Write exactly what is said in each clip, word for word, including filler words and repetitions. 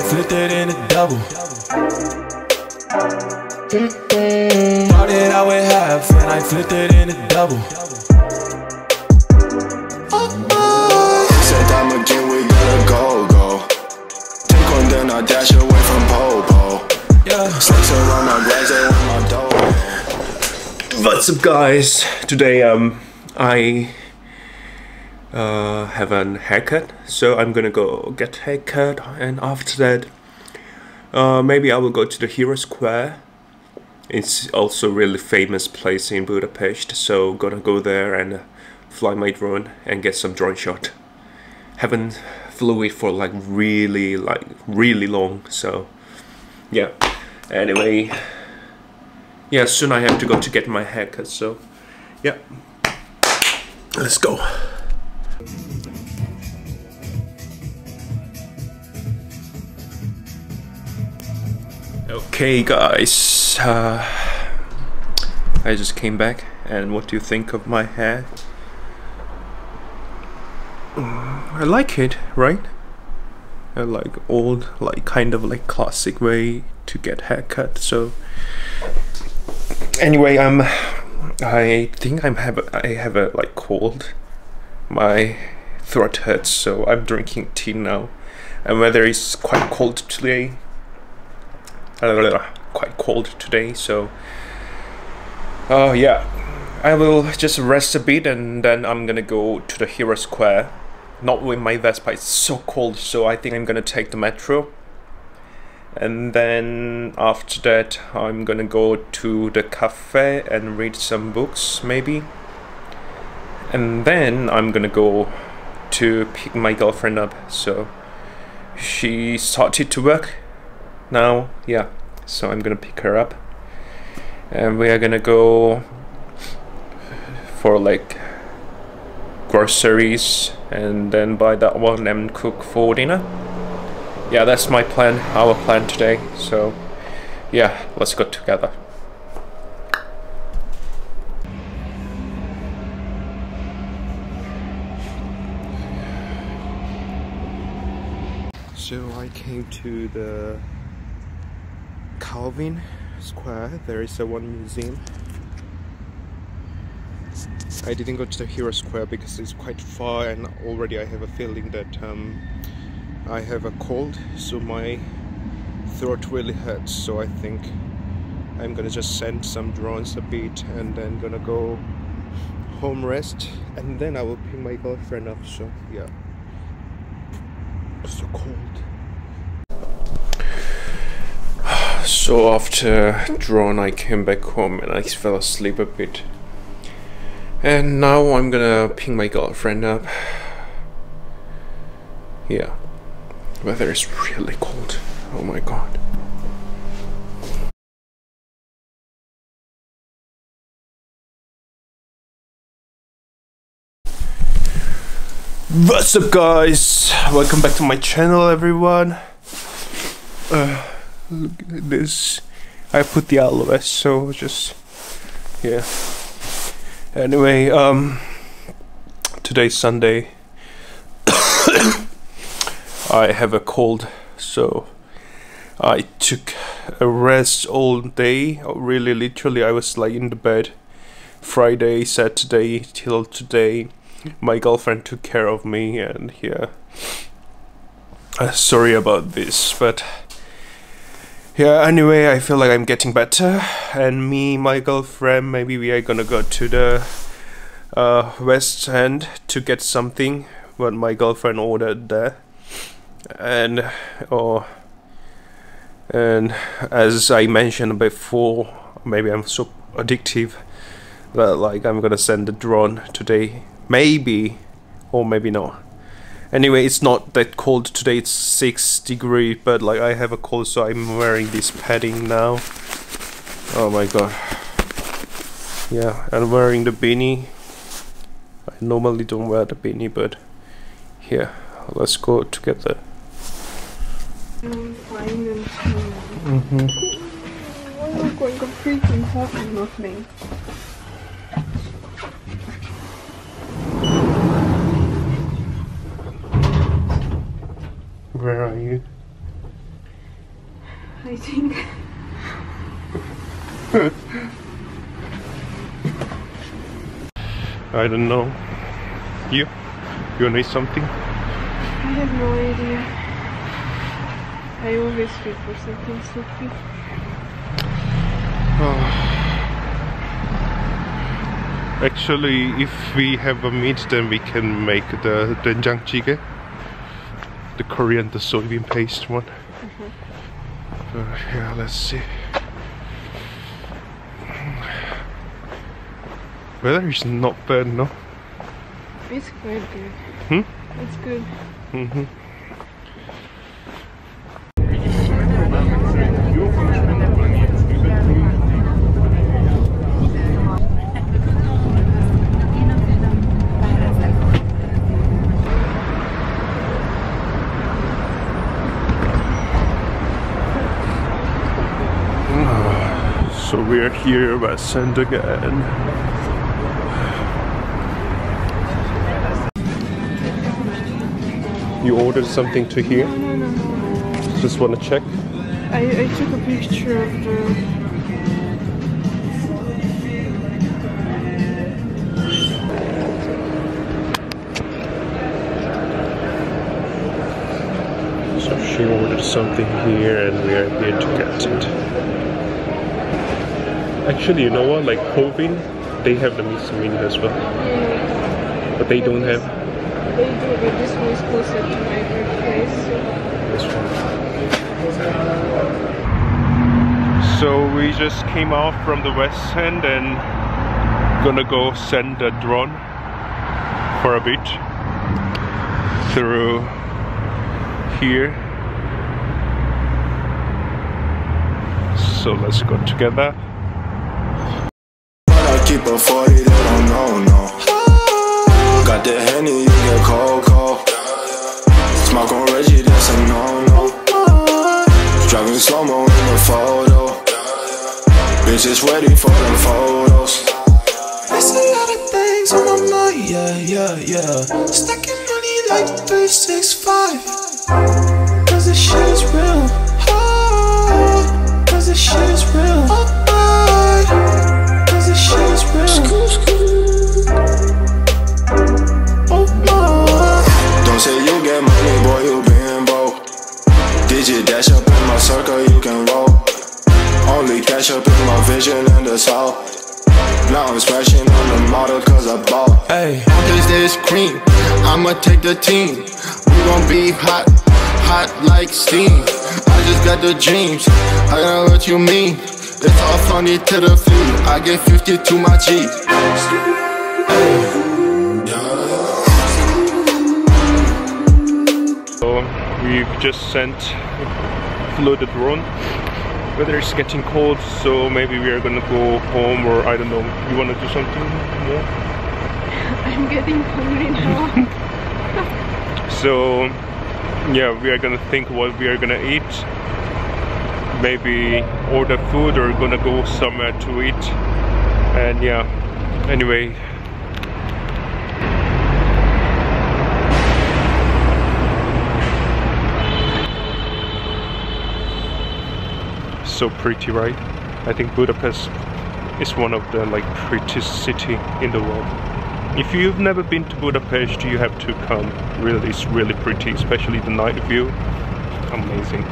They flipped it in a double. Started out with half and I flipped it in a double. Said time again, we gotta go, go. Take one, then I dash away from Po-Po. Yeah. Slicks around my legs and my dough. What's up, guys? Today, um, I... Uh, have an haircut, so I'm gonna go get haircut, and after that, uh, maybe I will go to the Heroes' Square. It's also a really famous place in Budapest, so gonna go there and fly my drone and get some drone shot. Haven't flew it for like really, like really long, so yeah. Anyway, yeah, soon I have to go to get my haircut, so yeah, let's go. Okay guys, uh, I just came back, and what do you think of my hair? I like it, right? I like old, like kind of like classic way to get haircut. So anyway, I'm. I think I'm have a, I have a like cold. My throat hurts, so I'm drinking tea now. And weather is quite cold today. Quite cold today, so oh uh, yeah, I will just rest a bit, and then I'm gonna go to the Heroes' Square. Not with my Vespa, it's so cold, so I think I'm gonna take the metro, and then after that I'm gonna go to the cafe and read some books maybe, and then I'm gonna go to pick my girlfriend up. So she started to work now, yeah, so I'm gonna pick her up, and we are gonna go for like groceries, and then buy that one and cook for dinner. Yeah, that's my plan, our plan today. So yeah, let's go together. So I came to the Alvin Square. There is a one museum. I didn't go to the Heroes' Square because it's quite far, and already I have a feeling that um, I have a cold, so my throat really hurts. So I think I'm gonna just send some drones a bit, and then gonna go home, rest, and then I will pick my girlfriend up. So yeah, so cold. So after drone I came back home and I fell asleep a bit, and now I'm gonna ping my girlfriend up. Yeah, weather is really cold, oh my god. What's up guys, welcome back to my channel everyone. uh, Look at this. I put the aloe, so just yeah. Anyway, um today's Sunday. I have a cold, so I took a rest all day. Really, literally, I was like in the bed Friday, Saturday till today. My girlfriend took care of me, and yeah. Uh, sorry about this, but yeah, anyway, I feel like I'm getting better, and me, my girlfriend, maybe we are gonna go to the uh, West End to get something what my girlfriend ordered there, and or and as I mentioned before, maybe I'm so addictive that like I'm gonna send the drone today, maybe, or maybe not. Anyway, it's not that cold today, it's six degrees, but like I have a cold, so I'm wearing this padding now. Oh my god. Yeah, I'm wearing the beanie. I normally don't wear the beanie, but here, yeah, let's go together. Mm-hmm. Why are you going completely talking with me? Where are you? I think. I don't know. You? You need something? I have no idea. I always feel for something stupid. Oh. Actually, if we have a meat, then we can make the denjang jjigae, the Korean, the soybean paste one. Mm-hmm. uh, yeah, let's see. Weather is not bad, no? It's quite good. Hmm? It's good. Mm-hmm. So we are here at West End again. You ordered something to here? No, no, no, no. Just want to check? I, I took a picture of the... So she ordered something here and we are here to get it. Actually, you know what, like Hovin, they have the mixed meat as well. Yeah. But they don't have... They do, but this one is closer to my place. This one. So we just came out from the West End and gonna go send the drone for a bit through here. So let's go together. Keep a forty, they don't know, no. Got the Henny, you get cold, cold. Smoke on Reggie, that's a no-no. Driving slow-mo in the photo. Bitches ready for them photos. I see all the things on my mind, yeah, yeah, yeah. Stacking money like three six five. Cause this shit is real, oh, cause this shit is real, oh, don't say you get money, boy, you been broke. Did you dash up in my circle, you can roll. Only cash up in my vision and the soul. Now I'm smashing on the model cause I bought. Hey, this is cream, I'ma take the team. We gon' be hot, hot like steam. I just got the dreams, I don't know what you mean. It's all funny to the fleet, I get fifty to my G. So we just sent, flew the drone. Weather is getting cold, so maybe we are gonna go home or I don't know. You wanna do something more? I'm getting hungry now. So yeah, we are gonna think what we are gonna eat. Maybe order food or gonna go somewhere to eat. And yeah, anyway, so pretty, right? I think Budapest is one of the like prettiest city in the world. If you've never been to Budapest, you have to come. Really, it's really pretty, especially the night view. Amazing.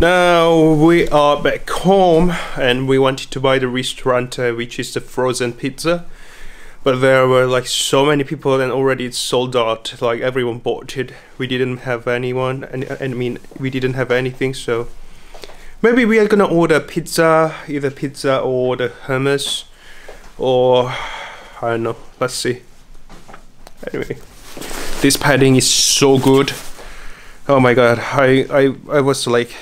Now we are back home and we wanted to buy the ristorante, which is the frozen pizza, but there were like so many people and already it's sold out, like everyone bought it. We didn't have anyone and, and I mean we didn't have anything, so maybe we are gonna order pizza, either pizza or the hummus or I don't know, let's see. Anyway, This padding is so good. Oh my god, I, I, I was like,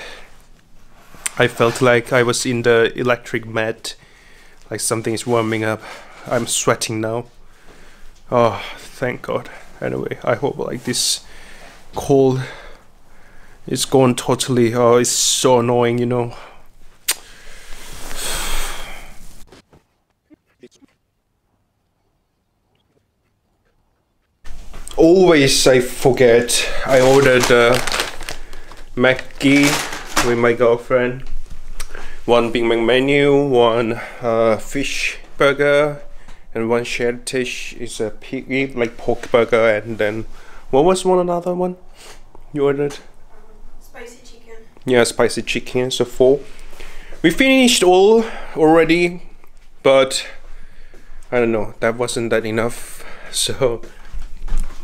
I felt like I was in the electric mat, like something is warming up. I'm sweating now. Oh, thank god. Anyway, I hope like this cold is gone totally. Oh, it's so annoying, you know. Always I forget. I ordered uh, McD with my girlfriend. One Big Mac menu, one uh, fish burger, and one shared dish is a pig, like pork burger. And then what was one another one you ordered? Spicy chicken. Yeah, spicy chicken. So four. We finished all already, but I don't know. That wasn't that enough. So.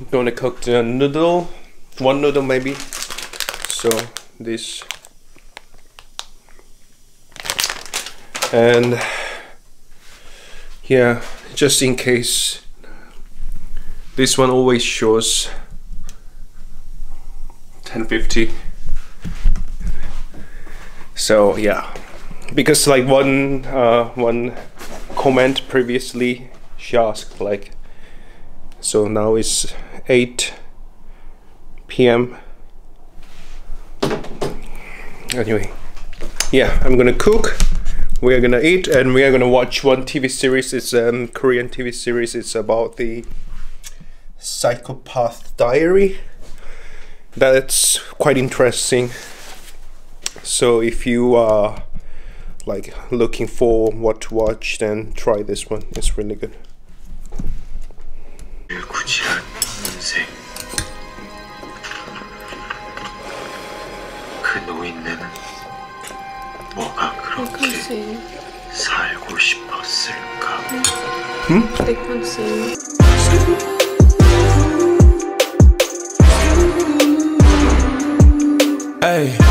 I'm gonna cook the noodle, one noodle maybe. So this, and yeah, just in case, this one always shows ten fifty. So yeah, because like one uh, one comment previously she asked like. So now it's eight P M Anyway, yeah, I'm gonna cook, we are gonna eat, and we are gonna watch one T V series. It's a um, Korean T V series. It's about the Psychopath Diary. That's quite interesting. So if you are like looking for what to watch, then try this one. It's really good. Hmm? They can't see. Hey.